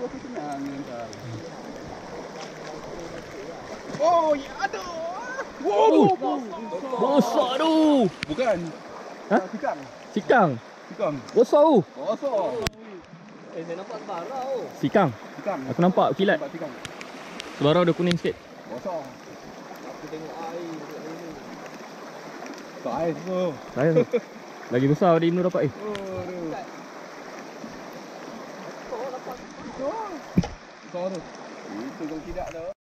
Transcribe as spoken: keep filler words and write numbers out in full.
aku kena angin tau. Oh, ya ada. Wow, bosok tu. Bukan. Ha? Cikang. Cikang. Cikang. Bosok tu. Bosok. Eh, saya nampak sebarau tu. Cikang. Cikang. Aku nampak kilat. Sebarau dah kuning sikit. Bosok. Aku tengok air. Tak air tu. Tak air tu. Lagi besar dari Ibnu dapat eh. Oh, aduh. Besar tu. Itu kalau tidak tu.